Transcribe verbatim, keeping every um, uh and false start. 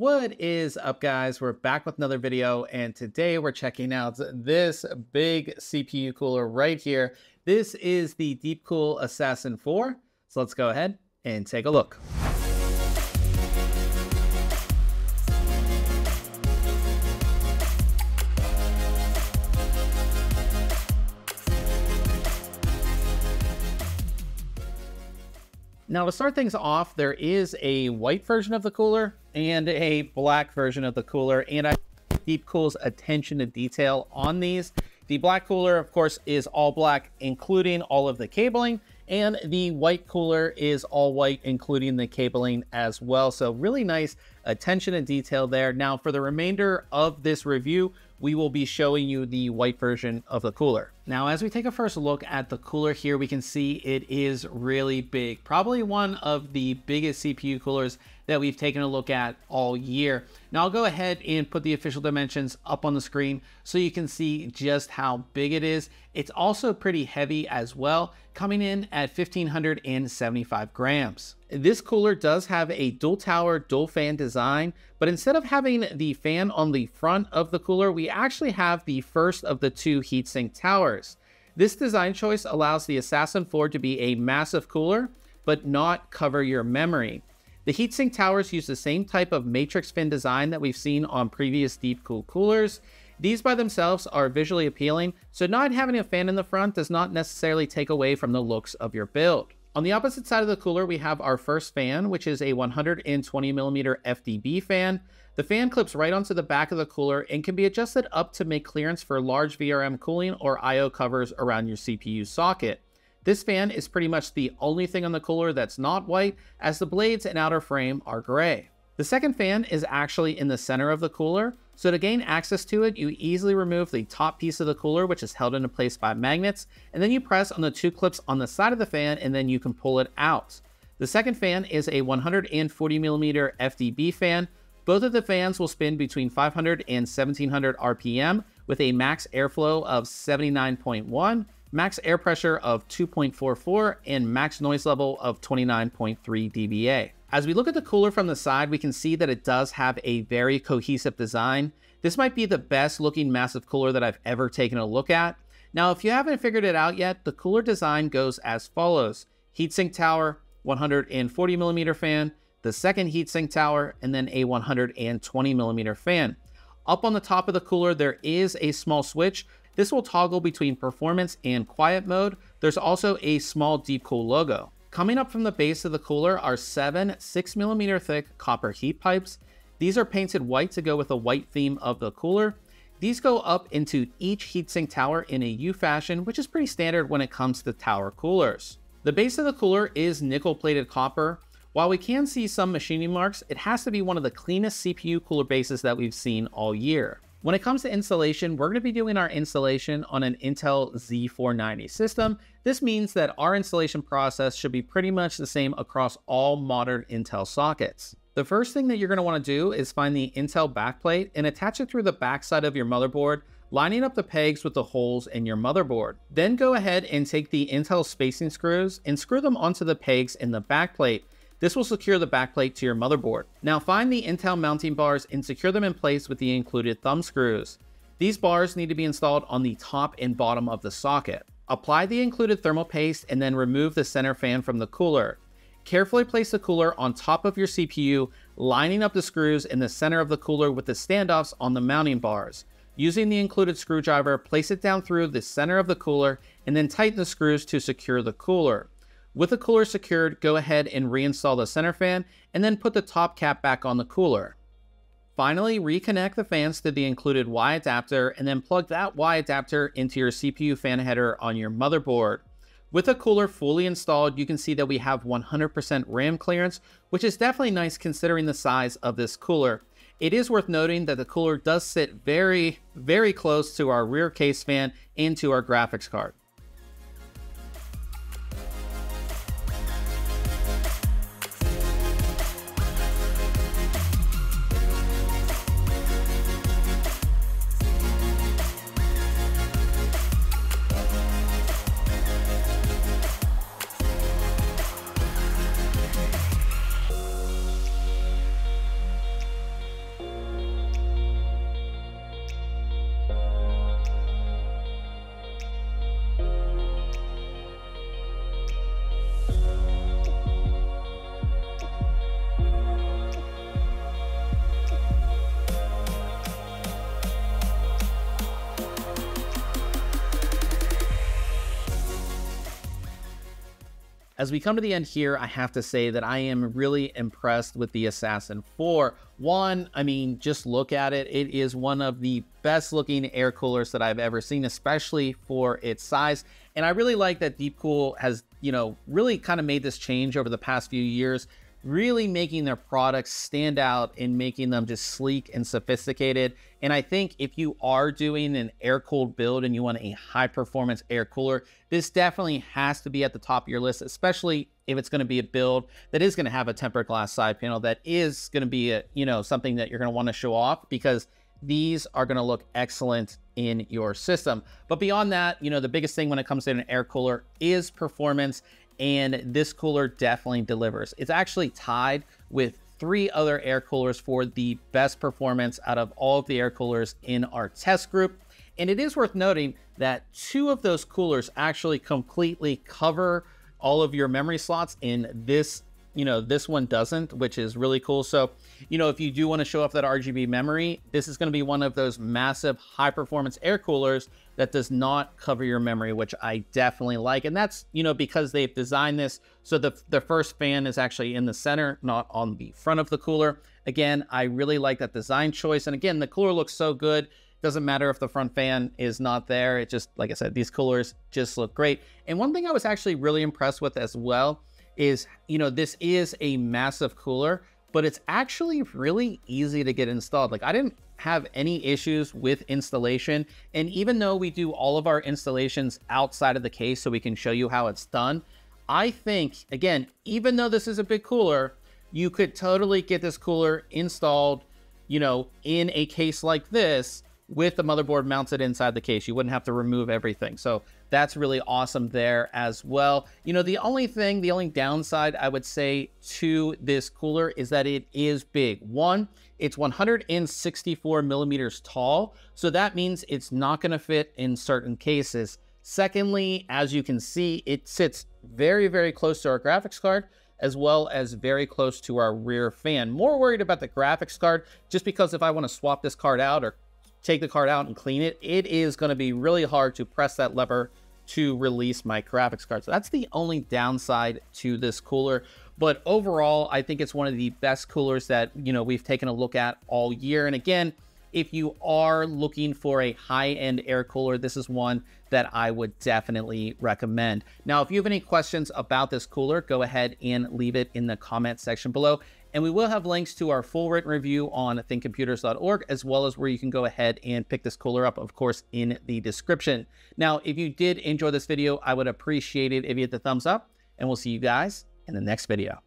What is up, guys? We're back with another video, and today we're checking out this big C P U cooler right here. This is the DeepCool Assassin four. So let's go ahead and take a look. Now, to start things off, there is a white version of the cooler and a black version of the cooler, and I DeepCool's attention to detail on these. The black cooler, of course, is all black, including all of the cabling, and the white cooler is all white, including the cabling as well. So really nice attention to detail there. Now, for the remainder of this review, we will be showing you the white version of the cooler. Now, as we take a first look at the cooler here, we can see it is really big, probably one of the biggest C P U coolers that we've taken a look at all year. Now, I'll go ahead and put the official dimensions up on the screen so you can see just how big it is. It's also pretty heavy as well, coming in at one thousand five hundred seventy-five grams. This cooler does have a dual tower, dual fan design, but instead of having the fan on the front of the cooler, we actually have the first of the two heatsink towers. This design choice allows the Assassin four to be a massive cooler, but not cover your memory. The heatsink towers use the same type of matrix fin design that we've seen on previous DeepCool coolers. These by themselves are visually appealing, so not having a fan in the front does not necessarily take away from the looks of your build. On the opposite side of the cooler, we have our first fan, which is a one hundred twenty millimeter F D B fan. The fan clips right onto the back of the cooler and can be adjusted up to make clearance for large V R M cooling or I O covers around your C P U socket. This fan is pretty much the only thing on the cooler that's not white, as the blades and outer frame are gray. The second fan is actually in the center of the cooler, so to gain access to it, you easily remove the top piece of the cooler, which is held into place by magnets, and then you press on the two clips on the side of the fan, and then you can pull it out. The second fan is a one hundred forty millimeter F D B fan. Both of the fans will spin between five hundred and seventeen hundred R P M with a max airflow of seventy-nine point one. Max air pressure of two point four four, and max noise level of twenty-nine point three dBA. As we look at the cooler from the side, we can see that it does have a very cohesive design. This might be the best looking massive cooler that I've ever taken a look at. Now, if you haven't figured it out yet, the cooler design goes as follows: heatsink tower, one hundred forty millimeter fan, the second heatsink tower, and then a one hundred twenty millimeter fan. Up on the top of the cooler, there is a small switch. This will toggle between performance and quiet mode. There's also a small DeepCool logo. Coming up from the base of the cooler are seven six millimeter thick copper heat pipes. These are painted white to go with the white theme of the cooler. These go up into each heatsink tower in a U fashion, which is pretty standard when it comes to tower coolers. The base of the cooler is nickel-plated copper. While we can see some machining marks, it has to be one of the cleanest C P U cooler bases that we've seen all year. When it comes to installation, we're going to be doing our installation on an Intel Z four ninety system. This means that our installation process should be pretty much the same across all modern Intel sockets. The first thing that you're going to want to do is find the Intel backplate and attach it through the backside of your motherboard, lining up the pegs with the holes in your motherboard. Then go ahead and take the Intel spacing screws and screw them onto the pegs in the backplate. This will secure the backplate to your motherboard. Now find the Intel mounting bars and secure them in place with the included thumb screws. These bars need to be installed on the top and bottom of the socket. Apply the included thermal paste and then remove the center fan from the cooler. Carefully place the cooler on top of your C P U, lining up the screws in the center of the cooler with the standoffs on the mounting bars. Using the included screwdriver, place it down through the center of the cooler and then tighten the screws to secure the cooler. With the cooler secured, go ahead and reinstall the center fan and then put the top cap back on the cooler. Finally, reconnect the fans to the included Y adapter and then plug that Y adapter into your C P U fan header on your motherboard. With the cooler fully installed, you can see that we have one hundred percent RAM clearance, which is definitely nice considering the size of this cooler. It is worth noting that the cooler does sit very, very close to our rear case fan and to our graphics card. As we come to the end here, I have to say that I am really impressed with the Assassin four. One, I mean, just look at it. It is one of the best looking air coolers that I've ever seen, especially for its size. And I really like that DeepCool has, you know, really kind of made this change over the past few years, really making their products stand out and making them just sleek and sophisticated. And I think if you are doing an air-cooled build and you want a high-performance air cooler, this definitely has to be at the top of your list, especially if it's going to be a build that is going to have a tempered glass side panel, that is going to be a, you know, something that you're going to want to show off, because these are going to look excellent in your system. But beyond that, you know, the biggest thing when it comes to an air cooler is performance. And this cooler definitely delivers. It's actually tied with three other air coolers for the best performance out of all of the air coolers in our test group. And it is worth noting that two of those coolers actually completely cover all of your memory slots, and this, you know, this one doesn't, which is really cool. So, you know, if you do want to show off that R G B memory, this is going to be one of those massive high performance air coolers that does not cover your memory, which I definitely like. And that's, you know, because they've designed this so the, the first fan is actually in the center, not on the front of the cooler. Again, I really like that design choice. And again, the cooler looks so good. Doesn't matter if the front fan is not there. It just, like I said, these coolers just look great. And one thing I was actually really impressed with as well is, you know, this is a massive cooler, but it's actually really easy to get installed. Like, I didn't have any issues with installation. And even though we do all of our installations outside of the case so we can show you how it's done, I think, again, even though this is a big cooler, you could totally get this cooler installed, you know, in a case like this with the motherboard mounted inside the case. You wouldn't have to remove everything. So that's really awesome there as well. You know, the only thing, the only downside I would say to this cooler is that it is big. One, it's one hundred sixty-four millimeters tall. So that means it's not gonna fit in certain cases. Secondly, as you can see, it sits very, very close to our graphics card, as well as very close to our rear fan. More worried about the graphics card, just because if I wanna swap this card out or take the card out and clean it, it is going to be really hard to press that lever to release my graphics card. So that's the only downside to this cooler. But overall, I think it's one of the best coolers that, you know, we've taken a look at all year. And again, if you are looking for a high-end air cooler, this is one that I would definitely recommend. Now, if you have any questions about this cooler, go ahead and leave it in the comment section below. And we will have links to our full written review on think computers dot org, as well as where you can go ahead and pick this cooler up, of course, in the description. Now, if you did enjoy this video, I would appreciate it if you hit the thumbs up, and we'll see you guys in the next video.